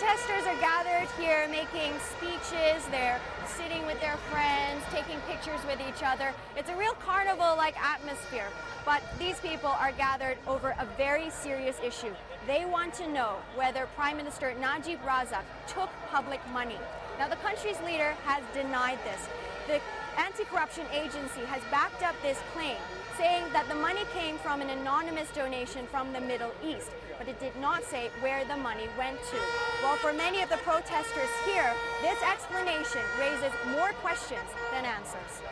protesters are gathered here making speeches, they're sitting with their friends, taking pictures with each other. It's a real carnival-like atmosphere, but these people are gathered over a very serious issue. They want to know whether Prime Minister Najib Razak took public money. Now, the country's leader has denied this. The anti-corruption agency has backed up this claim, saying that the money came from an anonymous donation from the Middle East, but it did not say where the money went to. Well, for many of the protesters here, this explanation raises more questions than answers.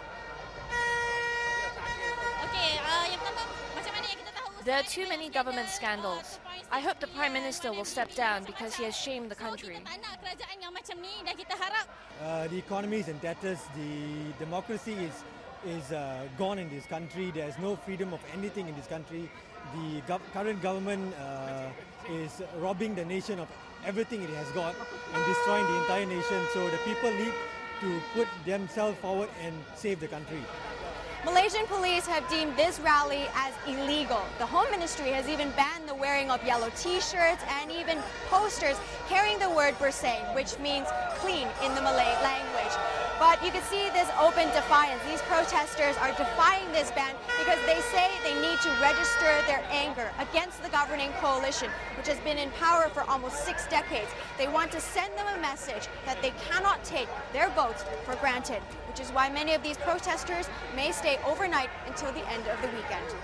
There are too many government scandals. I hope the Prime Minister will step down because he has shamed the country. The economy is in tatters. The democracy is gone in this country. There is no freedom of anything in this country. The current government is robbing the nation of everything it has got and destroying the entire nation. So the people need to put themselves forward and save the country. Malaysian police have deemed this rally as illegal. The Home Ministry has even banned the wearing of yellow T-shirts and even posters carrying the word bersih, which means clean in the Malay language. But you can see this open defiance. These protesters are defying this ban because they say they need to register their anger against the governing coalition, which has been in power for almost 6 decades. They want to send them a message that they cannot take their votes for granted, which is why many of these protesters may stay overnight until the end of the weekend.